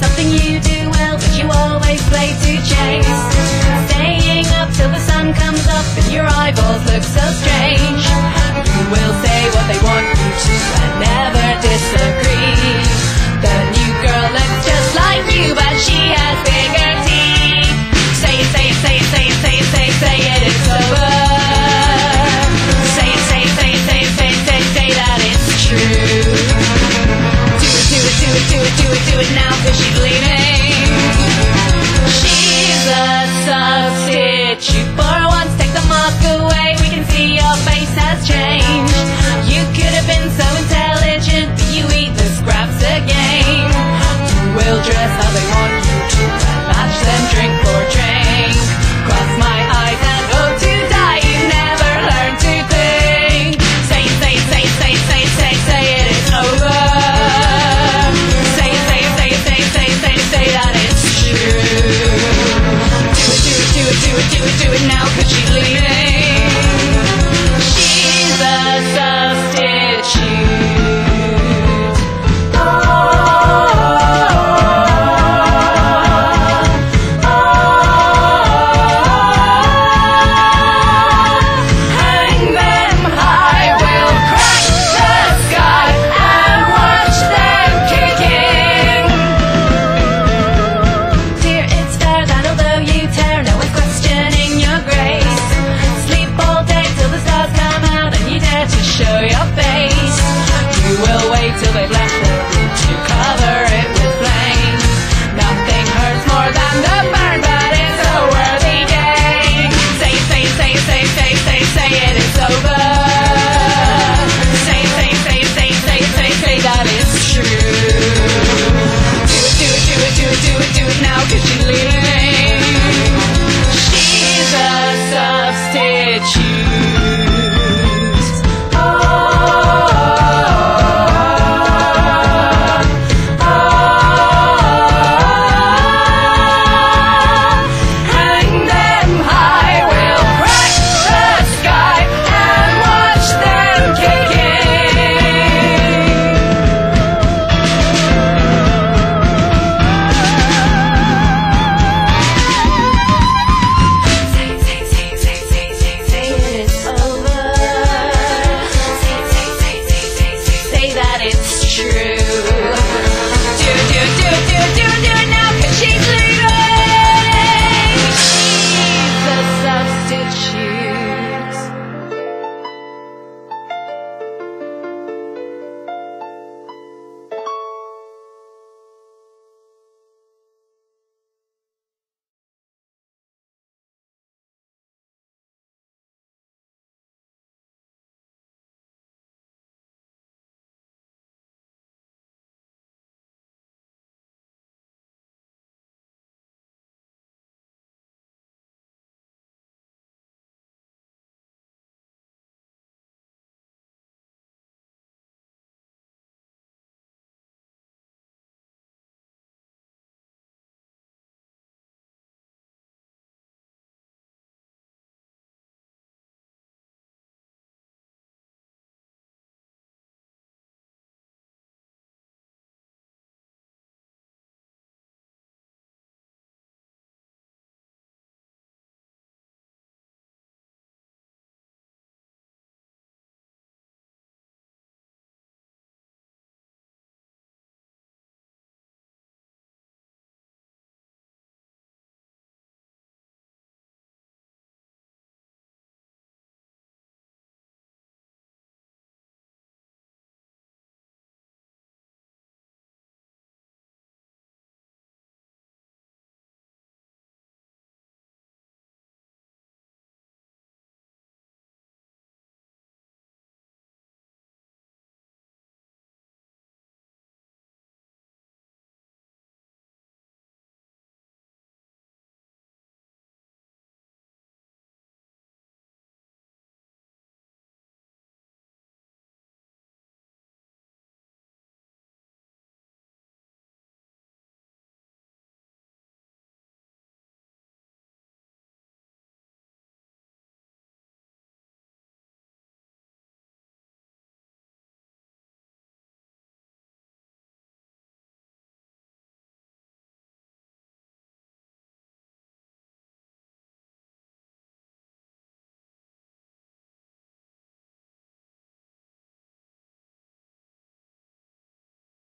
something you do well, but you always play to chase. Staying up till the sun comes up and your eyeballs look so strange. You will say what they want you to and never disagree. The new girl looks just like you, but she has bigger teeth. Say it, say it, say it, say it, say it, say it, say it, it's over. Say it, say it, say it, say it, say it, say it, say that it's true. Do it, do it, do it, do it now, 'cause she's leaving. She's a substitute for once, take the mask away. We can see your face has changed. You could have been so intelligent, but you eat the scraps again. You will dress how they want.